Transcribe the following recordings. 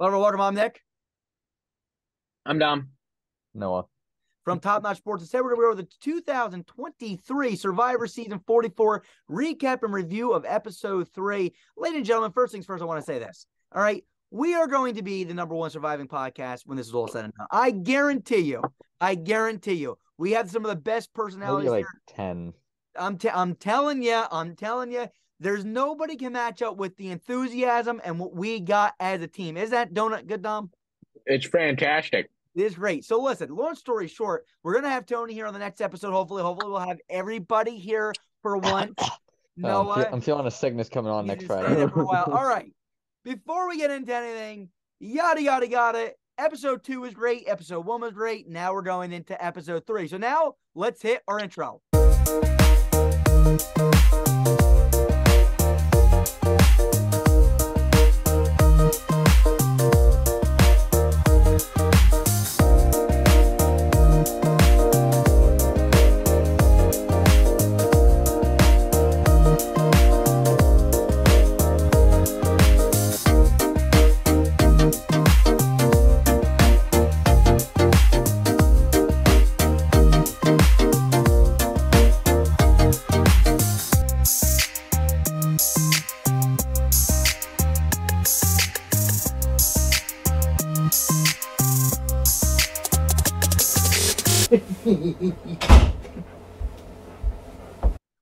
Over water, Mom Nick. I'm Dom. Noah. From Top Notch Sports, and today we're going to go over the 2023 Survivor Season 44 recap and review of Episode 3. Ladies and gentlemen, first things first, I want to say this. All right, we are going to be the #1 surviving podcast when this is all said and done. I guarantee you. We have some of the best personalities. Maybe like there. 10. I'm telling you. There's nobody can match up with the enthusiasm and what we got as a team. Is that donut good, Dom? It's fantastic. It is great. So listen, long story short, we're going to have Tony here on the next episode, hopefully. Hopefully we'll have everybody here for once. Noah, I'm feeling a sickness coming on next Friday. For a while. All right. Before we get into anything, yada, yada, yada, episode 2 was great. Episode 1 was great. Now we're going into episode 3. So now let's hit our intro.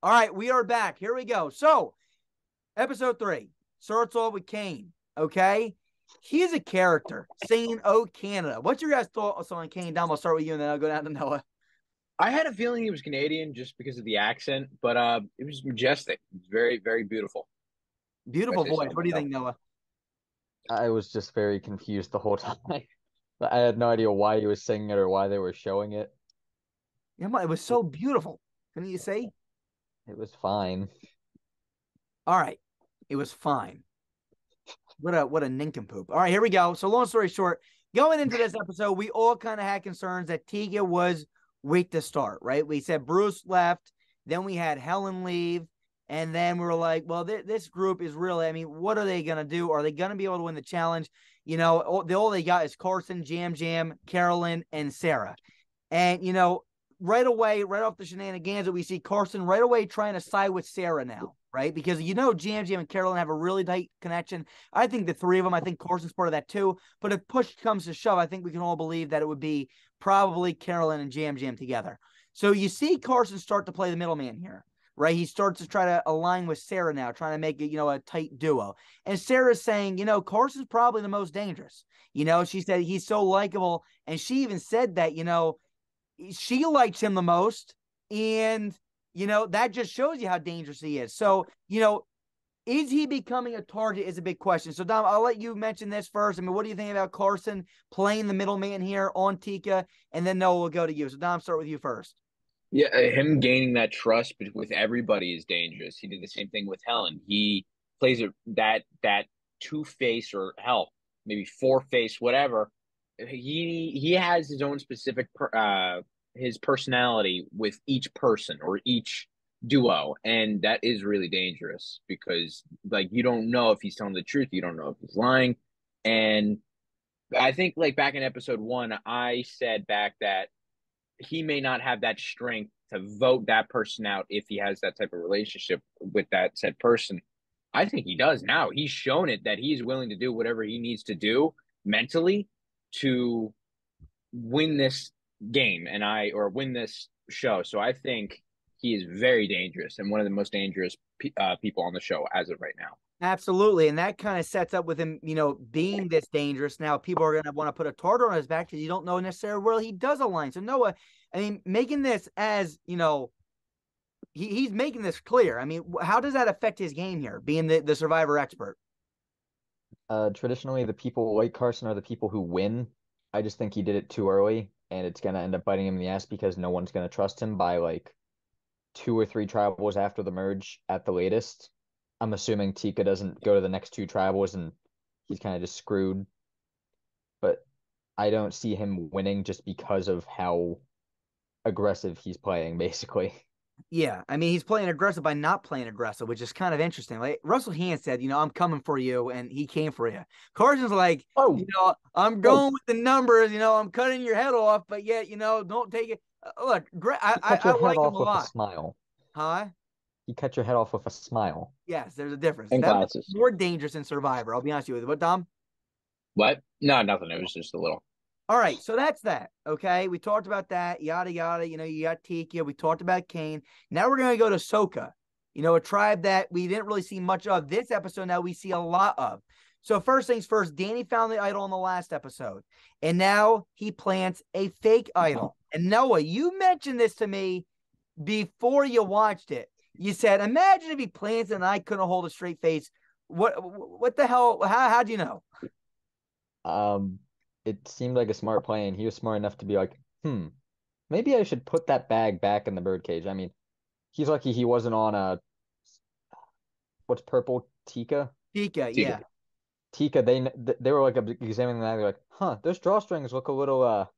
All right, we are back. Here we go. So, episode 3 starts off with Kane. Okay, he's a character saying "Oh Canada." What's your guys' thoughts on Kane? Dom, I'll start with you, and then I'll go down to Noah. I had a feeling he was Canadian just because of the accent, but it was majestic. It was very, very beautiful. Beautiful voice. What do you think, Noah? I was just very confused the whole time. I had no idea why he was singing it or why they were showing it. Yeah, it was so beautiful. Couldn't you say? It was fine. All right. It was fine. What a nincompoop. All right, here we go. So long story short, going into this episode, we all kind of had concerns that Tiga was weak to start, right? We said Bruce left. Then we had Helen leave. And then we were like, well, this group is really, I mean, what are they going to do? Are they going to be able to win the challenge? You know, all they got is Carson, Jam Jam, Carolyn, and Sarah. And, you know, right away, right off the shenanigans that we see Carson right away trying to side with Sarah now, right? Because, you know, Jam Jam and Carolyn have a really tight connection. I think the three of them, I think Carson's part of that too. But if push comes to shove, I think we can all believe that it would be probably Carolyn and Jam Jam together. So you see Carson start to play the middleman here, right? He starts to try to align with Sarah now, trying to make it, you know, a tight duo. And Sarah's saying, you know, Carson's probably the most dangerous. You know, she said he's so likable. And she even said that, you know, she likes him the most, and, you know, that just shows you how dangerous he is. So, you know, is he becoming a target is a big question. So, Dom, I'll let you mention this first. I mean, what do you think about Carson playing the middleman here on Tika? And then Noah will go to you. So, Dom, start with you first. Yeah, him gaining that trust with everybody is dangerous. He did the same thing with Helen. He plays that two-face or, hell, maybe four-face, whatever. He has his own specific his personality with each person or each duo, and that is really dangerous because, like, you don't know if he's telling the truth, you don't know if he's lying. And I think, like, back in episode 1, I said back that he may not have that strength to vote that person out if he has that type of relationship with that said person. I think he does now. He's shown it that he's willing to do whatever he needs to do mentally to win this game or win this show. So I think he is very dangerous and one of the most dangerous people on the show as of right now. Absolutely. And that kind of sets up with him, you know, being this dangerous. Now people are going to want to put a tartar on his back because you don't know necessarily where he does align. So Noah, I mean, making this as, you know, he's making this clear. I mean, how does that affect his game here, being the Survivor expert? Traditionally, the people like Carson are the people who win. I just think he did it too early, and it's going to end up biting him in the ass because no one's going to trust him by, like, 2 or 3 tribals after the merge at the latest. I'm assuming Tika doesn't go to the next 2 tribals, and he's kind of just screwed. But I don't see him winning just because of how aggressive he's playing, basically. Yeah, I mean, he's playing aggressive by not playing aggressive, which is kind of interesting. Like Russell Hand said, you know, I'm coming for you, and he came for you. Carson's like, oh, you know, I'm going with the numbers, you know, I'm cutting your head off, but yet, you know, don't take it. Look, I like him a lot. A smile, huh? You cut your head off with a smile. Yes, there's a difference. And that's more dangerous in Survivor. I'll be honest with you. What, Dom? What? No, nothing. It was just a little. All right, so that's that, okay? We talked about that, yada, yada, you know, you got Tika, we talked about Kane. Now we're going to go to Soka, you know, a tribe that we didn't really see much of this episode, now we see a lot of. So first things first, Danny found the idol in the last episode, and now he plants a fake idol. And Noah, you mentioned this to me before you watched it. You said, imagine if he plants it and I couldn't hold a straight face. What the hell, how do you know? It seemed like a smart play, and he was smart enough to be like, maybe I should put that bag back in the birdcage. I mean, he's lucky he wasn't on a, what's purple, Tika? Tika, yeah. Tika, they were like examining that, they're like, huh, those drawstrings look a little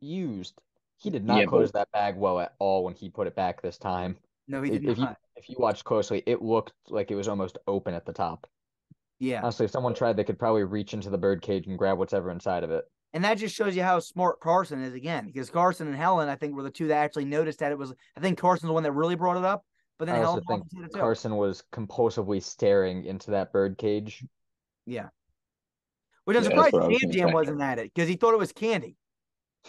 used. He did not close that bag well at all when he put it back this time. No, he did not. If you watch closely, it looked like it was almost open at the top. Yeah. Honestly, if someone tried, they could probably reach into the birdcage and grab whatever inside of it. And that just shows you how smart Carson is again, because Carson and Helen, I think, were the two that actually noticed that it was. I think Carson's the one that really brought it up, but then I also Helen think it Carson was compulsively staring into that birdcage. Yeah. Which I'm surprised Jam Jam wasn't at it because he thought it was candy.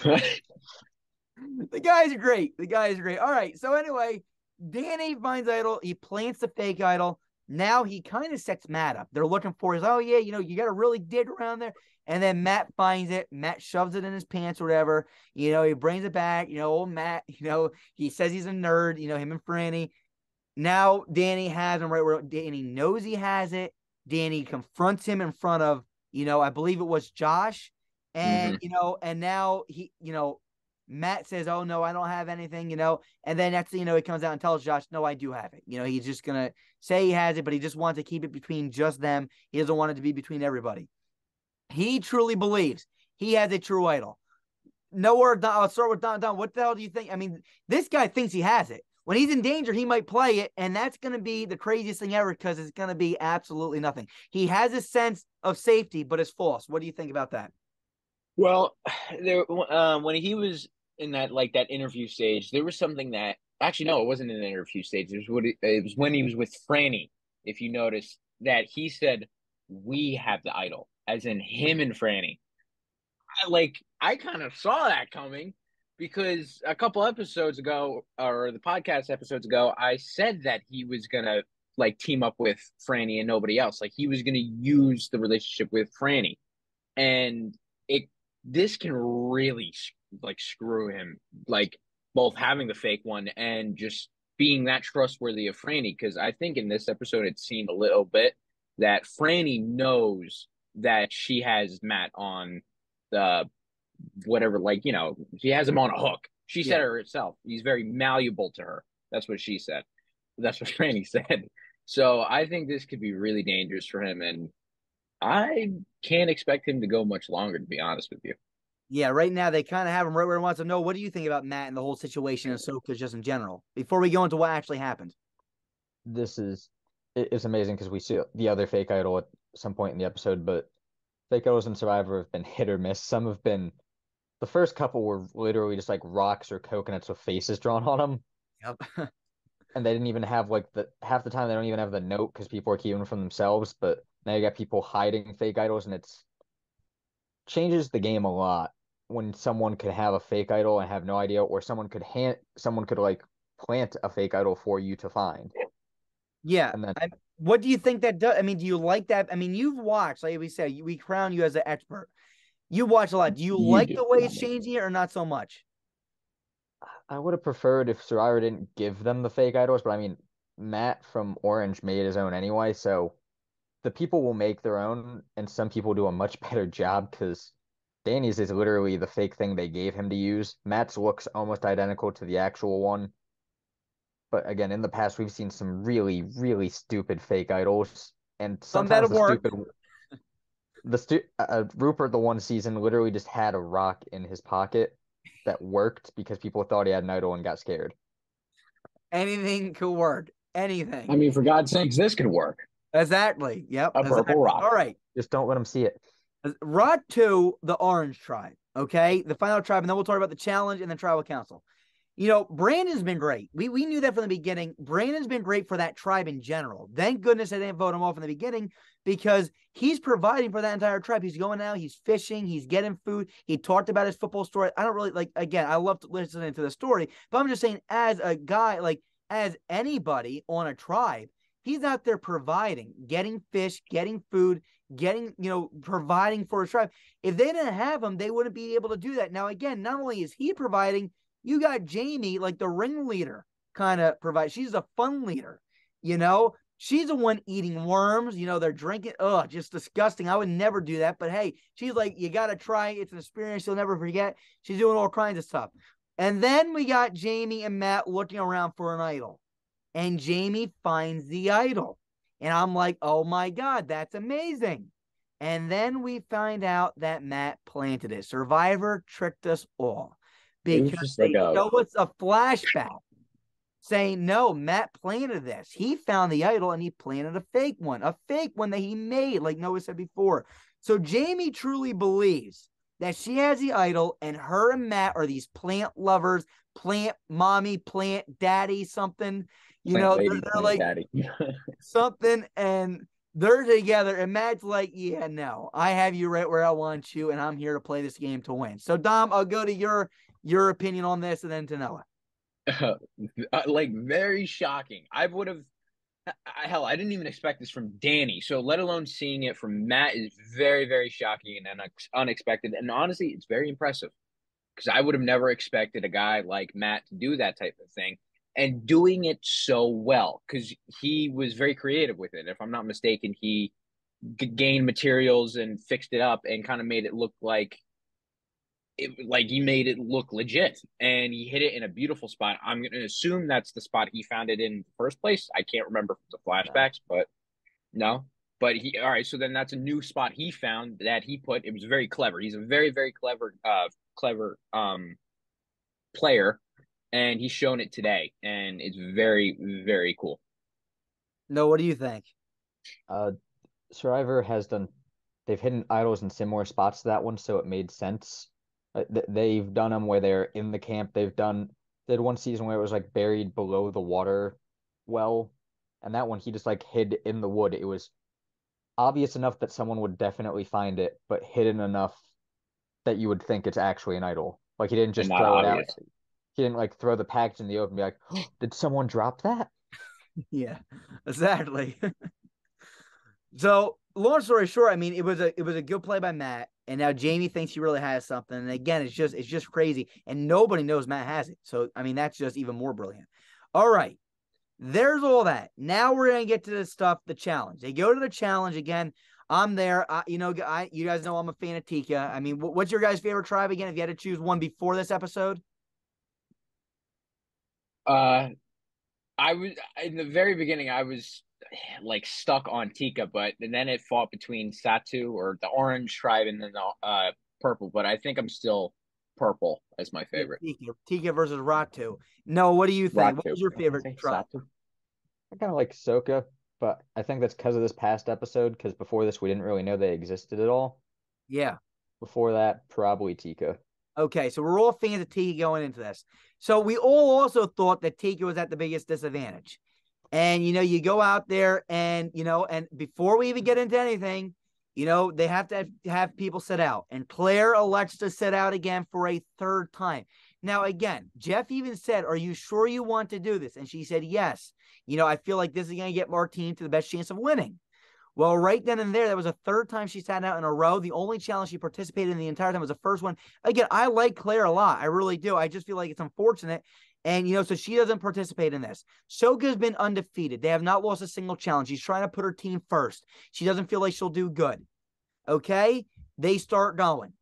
The guys are great. The guys are great. All right. So anyway, Danny finds idol. He plants the fake idol. Now he kind of sets Matt up. They're looking for his, oh, yeah, you know, you got to really dig around there. And then Matt finds it. Matt shoves it in his pants or whatever. You know, he brings it back. You know, old Matt, you know, he says he's a nerd, you know, him and Franny. Now Danny has him right where Danny knows he has it. Danny confronts him in front of, you know, I believe it was Josh. And, you know, and now he, you know, Matt says, oh, no, I don't have anything, you know. And then next thing you know, he comes out and tells Josh, no, I do have it. You know, he's just going to say he has it, but he just wants to keep it between just them. He doesn't want it to be between everybody. He truly believes he has a true idol. Nowhere, I'll start with Don. Don, what the hell do you think? I mean, this guy thinks he has it. When he's in danger, he might play it, and that's going to be the craziest thing ever because it's going to be absolutely nothing. He has a sense of safety, but it's false. What do you think about that? Well, there when he was in that that interview stage, there was something that actually no, it wasn't an interview stage. It was what it was when he was with Franny. If you notice that he said, "We have the idol," as in him and Franny. I kind of saw that coming because a couple episodes ago, or the podcast episodes ago, I said that he was gonna team up with Franny and nobody else. Like he was gonna use the relationship with Franny, and this can really screw him, both having the fake one and just being that trustworthy of Franny. Because I think in this episode, it seemed a little bit that Franny knows that she has Matt on the whatever, she has him on a hook. She said it herself. He's very malleable to her. That's what she said. That's what Franny said. So I think this could be really dangerous for him. And I can't expect him to go much longer, to be honest with you. Yeah, right now they kind of have him right where he wants to know. What do you think about Matt and the whole situation and Soka just in general? Before we go into what actually happened. It's amazing because we see the other fake idol at some point in the episode, but fake idols in Survivor have been hit or miss. Some have been, the first couple were literally just rocks or coconuts with faces drawn on them. Yep. And they didn't even have half the time they don't even have the note because people are keeping them from themselves, but now you got people hiding fake idols, and it changes the game a lot when someone could have a fake idol and have no idea, or someone could plant a fake idol for you to find. Yeah. And then, what do you think that does? I mean, do you like that? I mean, you've watched, like we said, we crown you as an expert. You watch a lot. Do you like the way it's changing it or not so much? I would have preferred if Survivor didn't give them the fake idols, but I mean, Matt from Orange made his own anyway, so the people will make their own, and some people do a much better job because Danny's is literally the fake thing they gave him to use. Matt's looks almost identical to the actual one. But again, in the past, we've seen some really, really stupid fake idols. And sometimes Rupert, the one season, literally just had a rock in his pocket that worked because people thought he had an idol and got scared. Anything could work. Anything. I mean, for God's sakes, this could work. Exactly. Yep. A purple rock. All right. Just don't let them see it. Ratu, the orange tribe. Okay. The final tribe. And then we'll talk about the challenge and the tribal council. You know, Brandon's been great. We knew that from the beginning. Brandon's been great for that tribe in general. Thank goodness they didn't vote him off in the beginning because he's providing for that entire tribe. He's going out, he's fishing, he's getting food. He talked about his football story. I don't really like, again, I love listening to the story, but I'm just saying as a guy, like as anybody on a tribe, he's out there providing, getting fish, getting food, getting, you know, providing for his tribe. If they didn't have him, they wouldn't be able to do that. Now, again, not only is he providing, you got Jamie, like the ringleader, kind of provides. She's a fun leader, you know. She's the one eating worms, you know. They're drinking, oh, just disgusting. I would never do that, but hey, she's like, you got to try. It's an experience you'll never forget. She's doing all kinds of stuff. And then we got Jamie and Matt looking around for an idol, and Jamie finds the idol, and I'm like, oh my God, that's amazing. And then we find out that Matt planted it. Survivor tricked us all. Because they show us a flashback saying, no, Matt planted this. He found the idol and he planted a fake one that he made, like Noah said before. So Jamie truly believes that she has the idol and her and Matt are these plant lovers, plant mommy, plant daddy, something, you plant know, lady, they're like something and they're together. And Matt's like, yeah, no, I have you right where I want you and I'm here to play this game to win. So Dom, I'll go to your opinion on this and then to Noah. Like very shocking. Hell, I didn't even expect this from Danny. So let alone seeing it from Matt is very, very shocking and unexpected. And honestly, it's very impressive because I would have never expected a guy like Matt to do that type of thing and doing it so well because he was very creative with it. If I'm not mistaken, he gained materials and fixed it up and kind of made it look like he made it look legit and he hit it in a beautiful spot. I'm going to assume that's the spot he found it in the first place. I can't remember the flashbacks, but no, but he, all right. So then that's a new spot he found that he put, it was very clever. He's a very, very clever, player. And he's shown it today and it's very, very cool. No, what do you think? Survivor has done, they've hidden idols in similar spots to that one. So it made sense. They've done them where they're in the camp. They did one season where it was like buried below the water well, and that one he just like hid in the wood. It was obvious enough that someone would definitely find it, but hidden enough that you would think it's actually an idol. Like he didn't just throw it out. He didn't like throw the package in the open and be like, oh, did someone drop that? Yeah, exactly. So long story short, I mean, it was a good play by Matt. And now Jamie thinks she really has something. And again, it's just crazy. And nobody knows Matt has it. So, I mean, that's just even more brilliant. All right. There's all that. Now we're going to get to the stuff, the challenge. They go to the challenge again. I'm there. You guys know I'm a fan of Tika. I mean, what's your guys' favorite tribe again? If you had to choose one before this episode. I was in the very beginning, I was like stuck on Tika, and then it fought between Satu or the orange tribe and then the purple, but I think I'm still purple as my favorite. Tika versus Ratu. No, what do you think? What was your favorite tribe? Satu. I kind of like Soka, but I think that's because of this past episode, because before this we didn't really know they existed at all. Yeah. Before that, probably Tika. Okay, so we're all fans of Tika going into this. So we all also thought that Tika was at the biggest disadvantage. And, you know, you go out there and, you know, and before we even get into anything, you know, they have to have people sit out. And Claire elects to sit out again for a third time. Now, again, Jeff even said, are you sure you want to do this? And she said, yes. You know, I feel like this is going to get Martine to the best chance of winning. Well, right then and there, that was a third time she sat out in a row. The only challenge she participated in the entire time was the first one. Again, I like Claire a lot. I really do. I just feel like it's unfortunate. And, you know, so she doesn't participate in this. Soka's been undefeated. They have not lost a single challenge. She's trying to put her team first. She doesn't feel like she'll do good. Okay? They start going.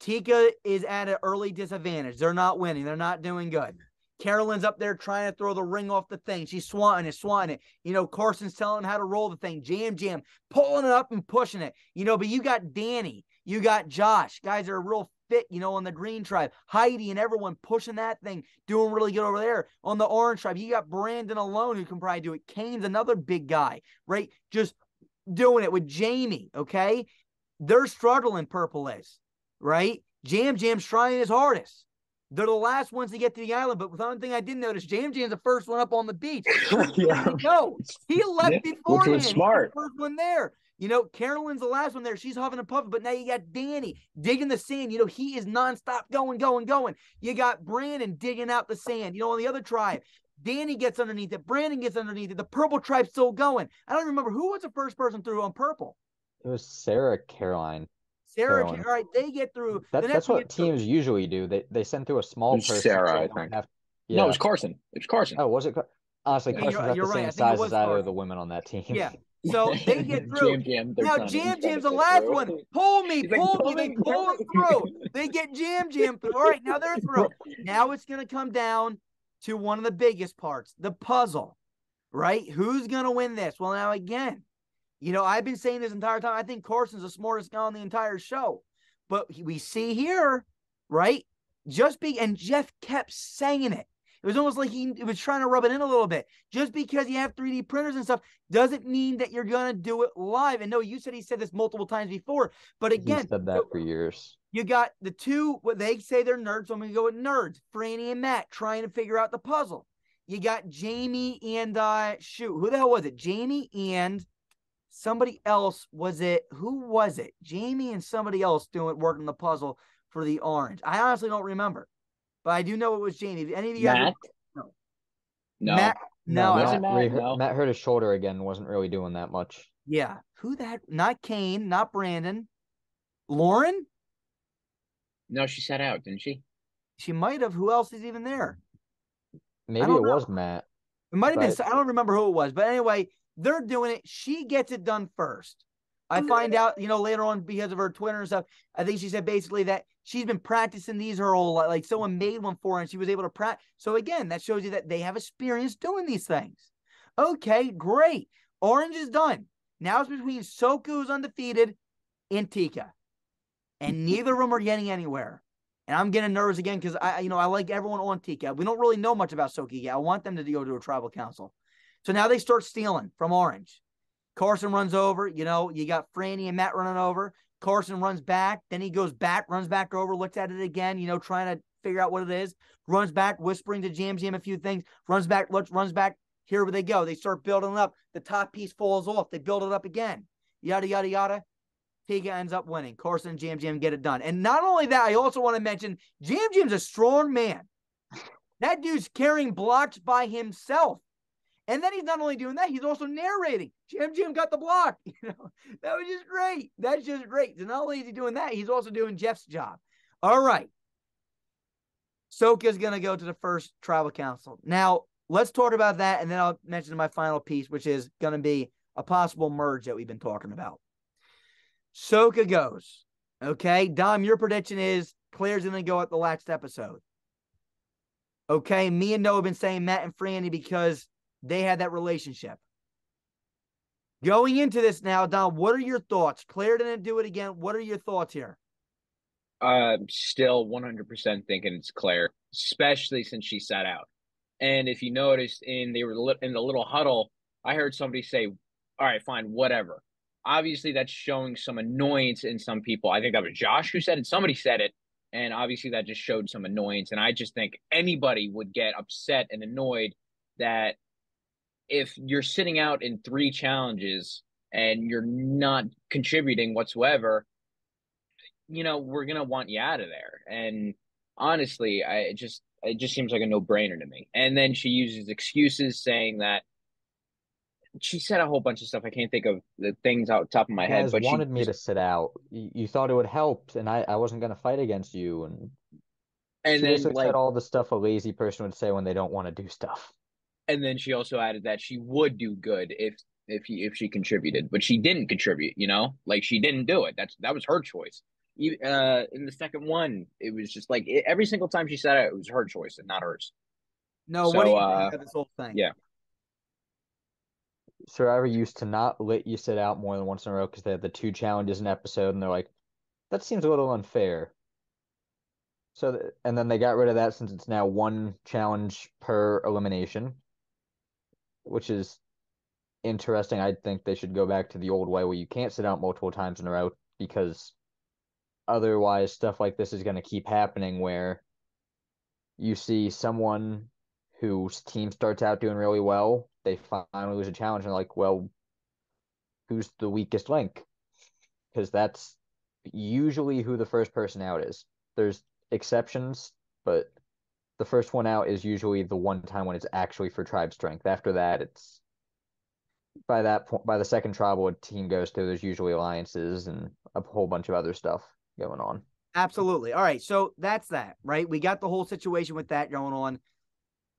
Tika is at an early disadvantage. They're not winning. They're not doing good. Carolyn's up there trying to throw the ring off the thing. She's swatting it. You know, Carson's telling how to roll the thing. Jam, pulling it up and pushing it. You know, but you got Danny. You got Josh. Guys are real fit, you know, on the green tribe. Heidi and everyone pushing that thing, doing really good over there. On the orange tribe, you got Brandon alone who can probably do it. Kane's another big guy, right? Just doing it with Jamie, okay? They're struggling, Purple is, right? Jam Jam's trying his hardest. They're the last ones to get to the island, but one thing I did notice, Jam Jam's the first one up on the beach. Yeah. No, he left before him. He's the first one there. You know, Carolyn's the last one there. She's huffing and puffing, but now you got Danny digging the sand. You know, he is nonstop going. You got Brandon digging out the sand. You know, on the other tribe, Danny gets underneath it. Brandon gets underneath it. The purple tribe's still going. I don't remember who was the first person through on purple. It was Sarah, Caroline. All right, they get through. That's what teams usually do. They send through a small person. Sarah, I think. Yeah. No, it was Carson. Oh, was it? Honestly, Carson's not the same size as either of the women on that team. Yeah. So they get through. Now Jam Jam's the last one. Pull me. They pull him through. They get Jam Jam through. All right, now they're through. Now it's going to come down to one of the biggest parts, the puzzle, right? Who's going to win this? Well, now again, you know, I've been saying this entire time, I think Carson's the smartest guy on the entire show. But we see here, right? And Jeff kept saying it. It was almost like he was trying to rub it in a little bit. Just because you have 3D printers and stuff doesn't mean that you're going to do it live. And no, you said he said this multiple times before. But again, he said that for years. You got the two, they say they're nerds, so I'm going to go with nerds, Franny and Matt, trying to figure out the puzzle. You got Jamie and, who the hell was it? Jamie and somebody else, was it? Who was it? Jamie and somebody else working the puzzle for the orange. I honestly don't remember. But I do know it was Jamie. Any of you guys? No. Matt hurt his shoulder again. Wasn't really doing that much. Yeah. Not Kane. Not Brandon. Lauren? No, she sat out, didn't she? She might have. Who else is even there? Maybe it was Matt. It might have been. I don't remember who it was. But anyway, they're doing it. She gets it done first. I find out, you know, later on because of her Twitter and stuff. I think she said basically that she's been practicing these her whole life. Like someone made one for her and she was able to practice. So again, that shows you that they have experience doing these things. Okay, great. Orange is done. Now it's between Soka, who's undefeated, and Tika. And neither of them are getting anywhere. And I'm getting nervous again because I like everyone on Tika. We don't really know much about Soka yet. I want them to go to a tribal council. So now they start stealing from Orange. Carson runs over. You know, you got Franny and Matt running over. Carson runs back. Then he goes back, runs back over, looks at it again, you know, trying to figure out what it is. Runs back, whispering to Jam Jam a few things. Runs back, looks, runs back. Here they go. They start building up. The top piece falls off. They build it up again. Yada, yada, yada. Tiga ends up winning. Carson and Jam Jam get it done. And not only that, I also want to mention Jam Jam's a strong man. That dude's carrying blocks by himself. And then he's not only doing that, he's also narrating. Jam Jam got the block. You know, that was just great. That's just great. So not only is he doing that, he's also doing Jeff's job. All right. Soka's going to go to the first tribal council. Now, let's talk about that, and then I'll mention my final piece, which is going to be a possible merge that we've been talking about. Soka goes. Okay, Dom, your prediction is Claire's going to go at the last episode. Okay, me and Noah have been saying Matt and Franny because they had that relationship. Going into this now, Don, what are your thoughts? Claire didn't do it again. What are your thoughts here? I'm still 100% thinking it's Claire, especially since she sat out. And if you noticed, in the little huddle, I heard somebody say, all right, fine, whatever. Obviously, that's showing some annoyance in some people. I think that was Josh who said it. Somebody said it. And obviously, that just showed some annoyance. And I just think anybody would get upset and annoyed that if you're sitting out in 3 challenges and you're not contributing whatsoever, you know, we're going to want you out of there. And honestly, it just seems like a no-brainer to me. And then she uses excuses saying that she said a whole bunch of stuff. I can't think of the things out the top of my head. But wanted me to sit out. You thought it would help, and I wasn't going to fight against you. And she just said all the stuff a lazy person would say when they don't want to do stuff. And then she also added that she would do good if she contributed, but she didn't contribute. You know, like she didn't do it. That was her choice. In the second one, it was just like every single time she said it was her choice and not hers. No, so, what do you think of this whole thing? Yeah, Survivor used to not let you sit out more than once in a row because they had the 2 challenges an episode, and they're like, that seems a little unfair. So, and then they got rid of that since it's now one challenge per elimination, which is interesting. I think they should go back to the old way where you can't sit out multiple times in a row, because otherwise stuff like this is going to keep happening where you see someone whose team starts out doing really well, they finally lose a challenge and like, well, who's the weakest link? Because that's usually who the first person out is. There's exceptions, but the first one out is usually the one time when it's actually for tribe strength. After that, it's by that point, by the second tribal team goes through, there's usually alliances and a whole bunch of other stuff going on. Absolutely. All right. So that's that, right? We got the whole situation with that going on,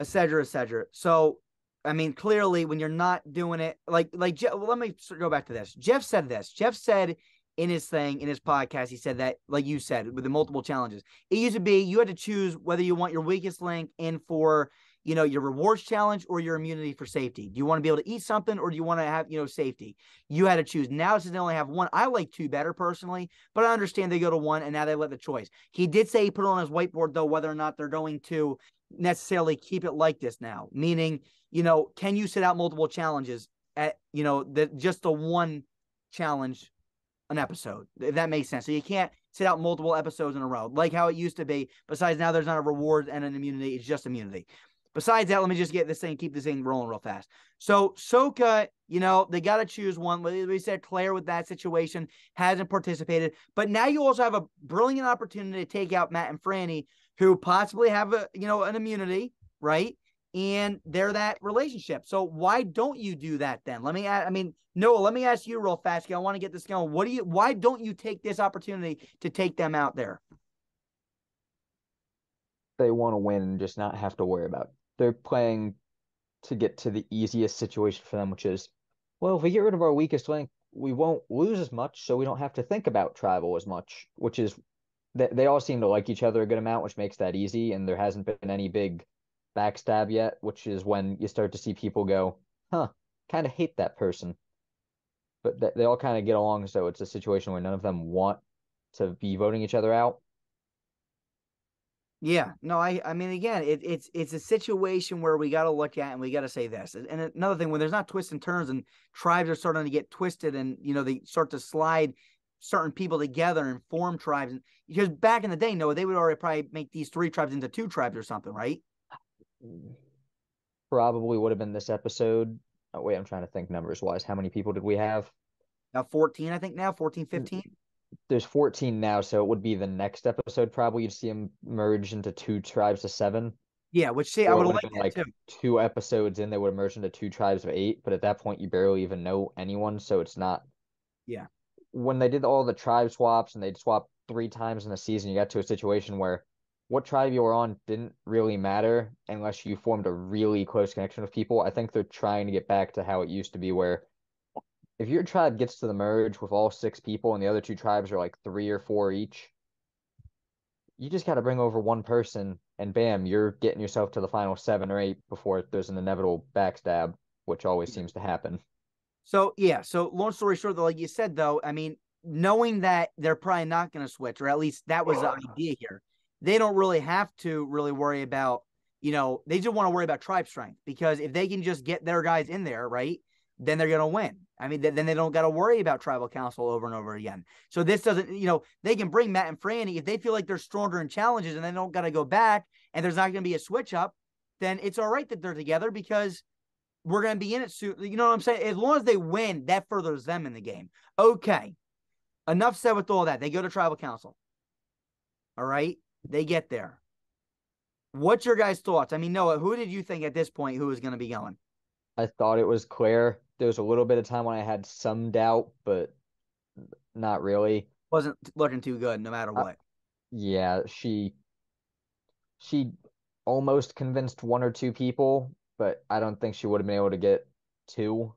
et cetera, et cetera. So, I mean, clearly when you're not doing it, like, well, let me go back to this. Jeff said this. Jeff said in his thing, in his podcast, he said that, like you said, with the multiple challenges, it used to be you had to choose whether you want your weakest link in for, you know, your rewards challenge or your immunity for safety. Do you want to be able to eat something or do you want to have, you know, safety? You had to choose. Now since they only have one, I like two better personally, but I understand they go to one and now they let the choice. He did say he put it on his whiteboard though, whether or not they're going to necessarily keep it like this now, meaning, you know, can you sit out multiple challenges at, you know, just the one challenge an episode, if that makes sense. So you can't sit out multiple episodes in a row, like how it used to be. Besides now there's not a reward and an immunity. It's just immunity. Besides that, let me just get this thing, keep this thing rolling real fast. So Soka, you know, they got to choose one. We said Claire with that situation hasn't participated. But now you also have a brilliant opportunity to take out Matt and Franny, who possibly have a, you know, an immunity, right? And they're that relationship. So why don't you do that then? Let me ask, I mean, Noah, let me ask you real fast. I want to get this going. Why don't you take this opportunity to take them out there? They want to win and just not have to worry about it. They're playing to get to the easiest situation for them, which is, well, if we get rid of our weakest link, we won't lose as much, so we don't have to think about tribal as much, which is they all seem to like each other a good amount, which makes that easy, and there hasn't been any big backstab yet, which is when you start to see people go, huh, kind of hate that person. But they all kind of get along, so it's a situation where none of them want to be voting each other out. Yeah, no, I mean, again, it's a situation where we got to look at and we got to say this. And another thing, when there's not twists and turns and tribes are starting to get twisted and, you know, they start to slide certain people together and form tribes. And because back in the day, Noah, they would already probably make these three tribes into two tribes or something, right? Probably would have been this episode. Oh, wait, I'm trying to think numbers wise. How many people did we have? Now 14, I think now, 14, 15. There's 14 now, so it would be the next episode probably. You'd see them merge into two tribes of 7. Yeah, which see, or I would have liked that too. 2 episodes in, they would have merged into two tribes of 8, but at that point, you barely even know anyone, so it's not... Yeah. When they did all the tribe swaps, and they'd swap 3 times in a season, you got to a situation where what tribe you were on didn't really matter unless you formed a really close connection with people. I think they're trying to get back to how it used to be where if your tribe gets to the merge with all 6 people and the other 2 tribes are like 3 or 4 each, you just got to bring over one person and bam, you're getting yourself to the final 7 or 8 before there's an inevitable backstab, which always seems to happen. So, yeah. So long story short, like you said, though, I mean, knowing that they're probably not going to switch, or at least that was the idea here. They don't really have to really worry about, you know, they just want to worry about tribe strength, because if they can just get their guys in there, right, then they're going to win. I mean, then they don't got to worry about tribal council over and over again. So this doesn't, you know, they can bring Matt and Franny if they feel like they're stronger in challenges and they don't got to go back and there's not going to be a switch up, then it's all right that they're together because we're going to be in it soon. You know what I'm saying? As long as they win, that furthers them in the game. Okay. Enough said with all that. They go to tribal council. All right. They get there. What's your guys' thoughts? I mean, Noah, who did you think at this point who was going to be going? I thought it was Claire. There was a little bit of time when I had some doubt, but not really. Wasn't looking too good no matter what. Yeah, she almost convinced 1 or 2 people, but I don't think she would have been able to get 2.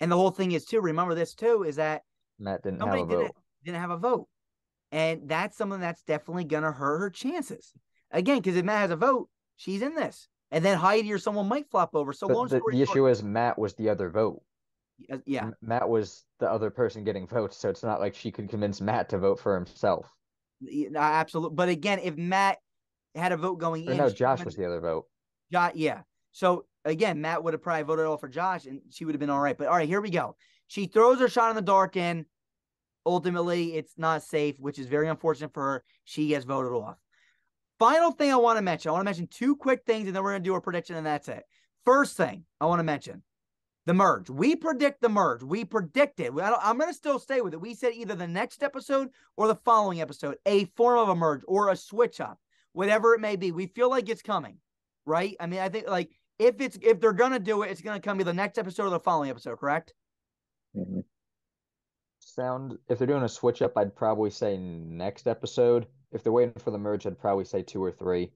And the whole thing is, too, remember this, too, is that Matt didn't have a vote. Didn't have a vote. And that's something that's definitely going to hurt her chances. Again, because if Matt has a vote, she's in this. And then Heidi or someone might flop over. So the issue is Matt was the other vote. Yeah. Matt was the other person getting votes. So it's not like she could convince Matt to vote for himself. Absolutely. But again, if Matt had a vote going in. No, Josh was the other vote. Yeah. So again, Matt would have probably voted all for Josh and she would have been all right. But all right, here we go. She throws her shot in the dark end. Ultimately, it's not safe, which is very unfortunate for her. She gets voted off. Final thing I want to mention. I want to mention two quick things, and then we're going to do a prediction, and that's it. First thing I want to mention, the merge. We predict the merge. We predicted. I'm going to still stay with it. We said either the next episode or the following episode, a form of a merge or a switch-up, whatever it may be. We feel like it's coming, right? I mean, I think, like, if they're going to do it, it's going to come either the next episode or the following episode, correct? Mm-hmm. If they're doing a switch up, I'd probably say next episode. If they're waiting for the merge, I'd probably say 2 or 3.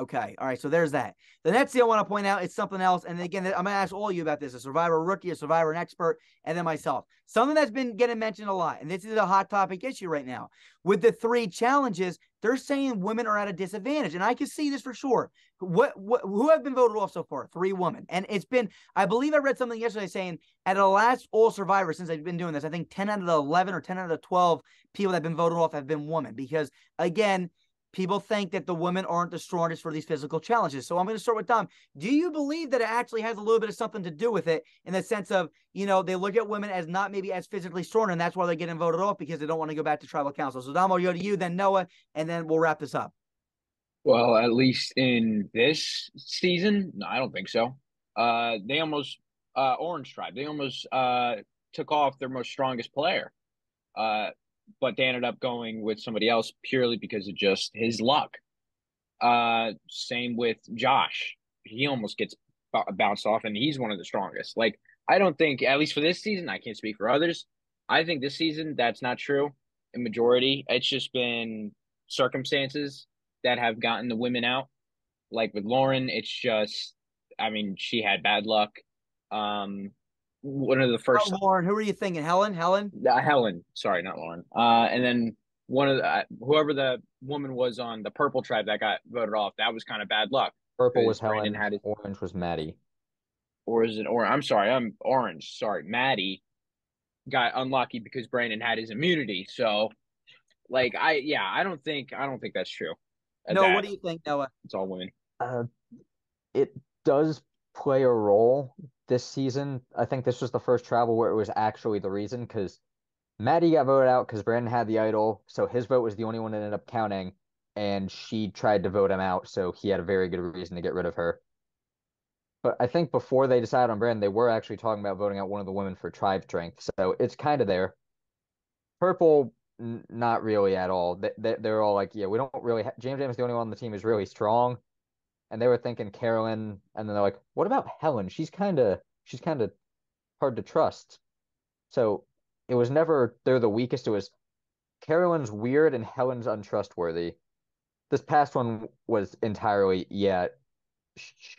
Okay. All right. So there's that. The next thing I want to point out is something else. And again, I'm going to ask all of you about this, a Survivor rookie, a Survivor expert, and then myself. Something that's been getting mentioned a lot, and this is a hot topic issue right now. With the 3 challenges, they're saying women are at a disadvantage. And I can see this for sure. Who have been voted off so far? 3 women. And it's been, I believe I read something yesterday saying at the last all Survivor since I've been doing this, I think 10 out of the 11 or 10 out of the 12 people that have been voted off have been women. Because again, people think that the women aren't the strongest for these physical challenges. So I'm going to start with Dom. Do you believe that it actually has a little bit of something to do with it in the sense of, you know, they look at women as not maybe as physically strong, and that's why they're getting voted off because they don't want to go back to tribal council? So Dom, I'll go to you, then Noah, and then we'll wrap this up. Well, at least in this season, no, I don't think so. They almost, Orange Tribe, they almost took off their most strongest player. But they ended up going with somebody else purely because of just his luck. Same with Josh. He almost gets bounced off, and he's one of the strongest. Like, I don't think, at least for this season, I can't speak for others. I think this season, that's not true in majority. It's just been circumstances that have gotten the women out. Like with Lauren, it's just, I mean, she had bad luck. One of the first, not Lauren. Who are you thinking? Helen. Sorry, not Lauren. And then one of the whoever the woman was on the Purple Tribe that got voted off. That was kind of bad luck. Purple was Brandon, Helen. Orange was Maddie. Or is it Orange? I'm sorry, I'm Orange. Sorry, Maddie got unlucky because Brandon had his immunity. So, like, I don't think that's true. No, what do you think, Noah? It's all women. It does play a role. This season, I think this was the first travel where it was actually the reason, because Maddie got voted out because Brandon had the idol, so his vote was the only one that ended up counting, and she tried to vote him out, so he had a very good reason to get rid of her. But I think before they decided on Brandon, they were actually talking about voting out one of the women for tribe strength, so it's kind of there. Purple, not really at all. They're all like, yeah, we don't really have... Jam Jam is the only one on the team who's really strong. And they were thinking Carolyn, and then they're like, what about Helen? She's kind of hard to trust. So it was never they're the weakest. It was Carolyn's weird and Helen's untrustworthy. This past one was entirely, yeah,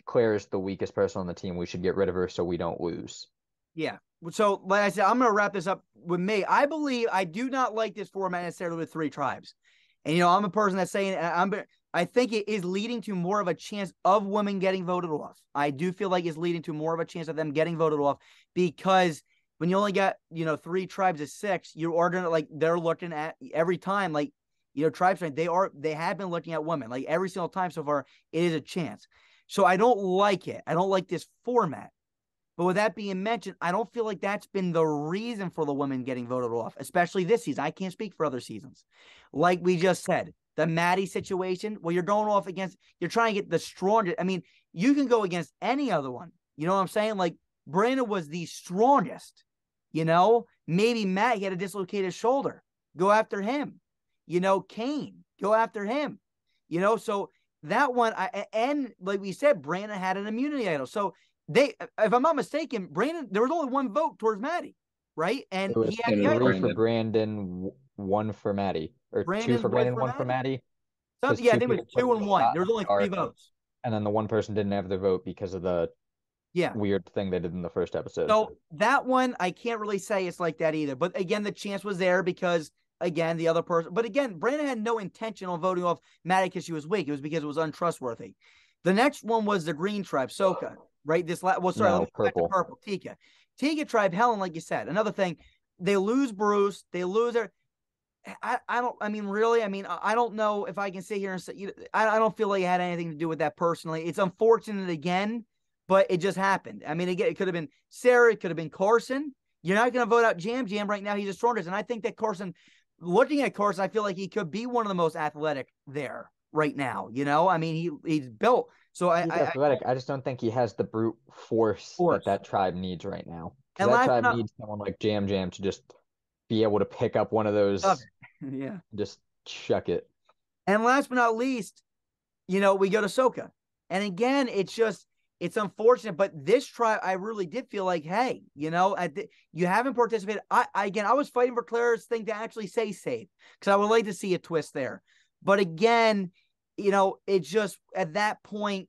Claire's the weakest person on the team. We should get rid of her so we don't lose. Yeah. So like I said, I'm going to wrap this up with me. I believe I do not like this format necessarily with 3 tribes. And, you know, I'm a person that's saying I think it is leading to more of a chance of women getting voted off. I do feel like it's leading to more of a chance of them getting voted off because when you only got, you know, 3 tribes of 6, you are going to, like, they're looking at every time, like, you know, tribes, they have been looking at women, like, every single time so far, it is a chance. So I don't like it. I don't like this format. But with that being mentioned, I don't feel like that's been the reason for the women getting voted off, especially this season. I can't speak for other seasons. Like we just said, the Maddie situation, well, you're going off against, you're trying to get the strongest. I mean, you can go against any other one. You know what I'm saying? Like, Brandon was the strongest, you know? Maybe Matt, he had a dislocated shoulder. Go after him. You know, Kane, go after him. You know, so that one, and like we said, Brandon had an immunity idol. So if I'm not mistaken, Brandon, there was only one vote towards Maddie, right? And he had three for Brandon, one for Maddie. Or Brandon, 2 for Brandon, one for Maddie. Yeah, I think it was 2 and 1. There was only 3 votes. And then the one person didn't have their vote because of the weird thing they did in the first episode. So that one, I can't really say it's like that either. But again, the chance was there because, again, the other person. But again, Brandon had no intention on voting off Maddie because she was weak. It was because it was untrustworthy. The next one was the Green Tribe, Soka, right? Purple, Tika. Tiga Tribe, Helen, like you said. Another thing, they lose Bruce. They lose her. I don't know if I can sit here and say, I don't feel like it had anything to do with that personally. It's unfortunate again, but it just happened. I mean, again, it could have been Sarah. It could have been Carson. You're not going to vote out Jam Jam right now. He's the strongest. And I think that Carson, looking at Carson, I feel like he could be one of the most athletic there right now. You know, I mean, he's built. So he's athletic. I just don't think he has the brute force that tribe needs right now. And that tribe needs someone like Jam Jam to just be able to pick up one of those. Yeah. Just chuck it. And last but not least, we go to Soka. And again, it's unfortunate, but this tribe, I really did feel like, hey, you haven't participated. I was fighting for Claire's thing to actually say safe because I would like to see a twist there. But again, it just, at that point,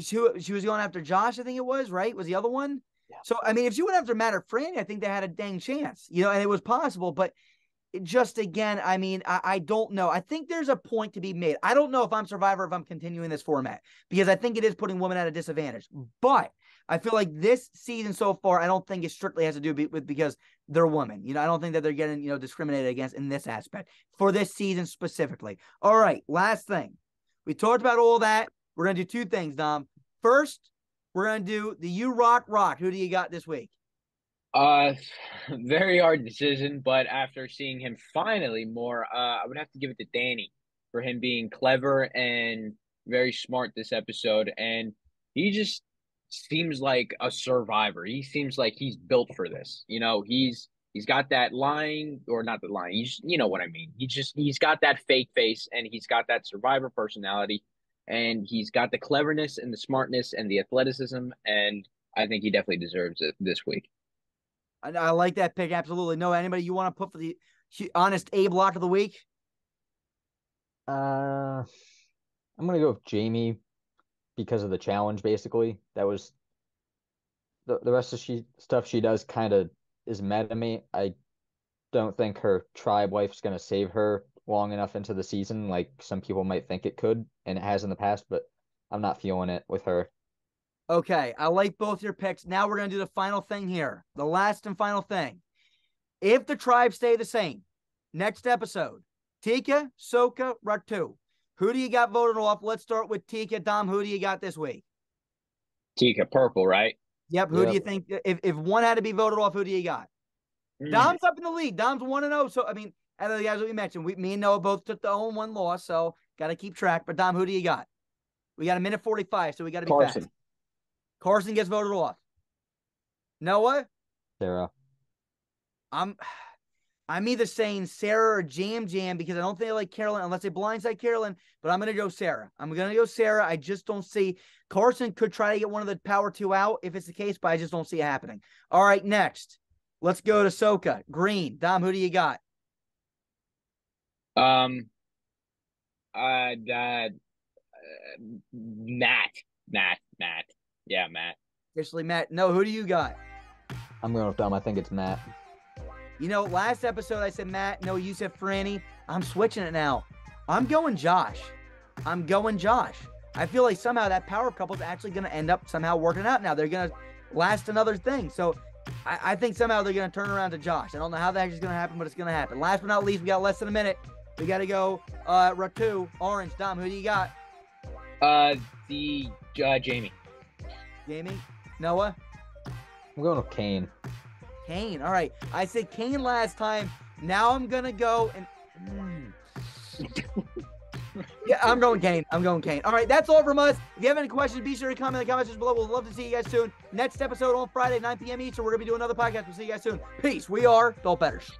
she was going after Josh, I think it was, right? Was the other one? Yeah. So, I mean, if she went after Matt or Franny, I think they had a dang chance, and it was possible. But just again, I mean, I don't know. I think there's a point to be made. I don't know if I'm Survivor, if I'm continuing this format, because I think it is putting women at a disadvantage. But I feel like this season so far, I don't think it strictly has to do with because they're women. I don't think that they're getting, discriminated against in this aspect for this season specifically. All right, last thing. We talked about all that. We're going to do two things, Dom. First, we're going to do the You Rock Rock. Who do you got this week? Very hard decision, but after seeing him finally more, I would have to give it to Danny for him being clever and very smart this episode. And he just seems like a survivor. He seems like he's built for this. He's got that lying, or not the lying. You know what I mean? He's got that fake face, and he's got that survivor personality, and he's got the cleverness and the smartness and the athleticism. And I think he definitely deserves it this week. I like that pick. Absolutely. No, anybody you want to put for the honest Abe lock of the week? I'm going to go with Jamie because of the challenge, basically. That was the rest of stuff she does kind of is mad at me. I don't think her tribe life is going to save her long enough into the season like some people might think it could, and it has in the past, but I'm not feeling it with her. Okay, I like both your picks. Now we're going to do the final thing here. The last and final thing. If the tribes stay the same, next episode, Tika, Soka, Ratu. Who do you got voted off? Let's start with Tika. Dom, who do you got this week? Tika, purple, right? Yep. Who do you think? If one had to be voted off, who do you got? Dom's up in the league. Dom's 1-0. So, I mean, other guys that we mentioned, me and Noah both took the 0-1 loss, so got to keep track. But, Dom, who do you got? We got a minute 45, so we got to be Carson. Fast. Carson gets voted off. Noah? Sarah. I'm either saying Sarah or Jam Jam because I don't think I like Carolyn unless they blindside Carolyn, but I'm going to go Sarah. I just don't see. Carson could try to get one of the power two out if it's the case, but I just don't see it happening. All right, next. Let's go to Soka. Green. Dom, who do you got? Matt. Yeah, Matt. Officially Matt. No, who do you got? I'm going with Dom. I think it's Matt. Last episode I said Matt. No, you said Franny. I'm switching it now. I'm going Josh. I feel like somehow that power couple is actually going to end up somehow working out now. They're going to last another thing. So I think somehow they're going to turn around to Josh. I don't know how that is going to happen, but it's going to happen. Last but not least, we got less than a minute. We got to go Ratu, Orange. Dom, who do you got? Jamie. Jamie? Noah? I'm going with Kane. Kane, all right. I said Kane last time. Now I'm going to go and... yeah, I'm going Kane. All right, that's all from us. If you have any questions, be sure to comment in the comments below. We'd love to see you guys soon. Next episode on Friday, 9 p.m. Eastern. We're going to be doing another podcast. We'll see you guys soon. Peace. We are Adult Betters.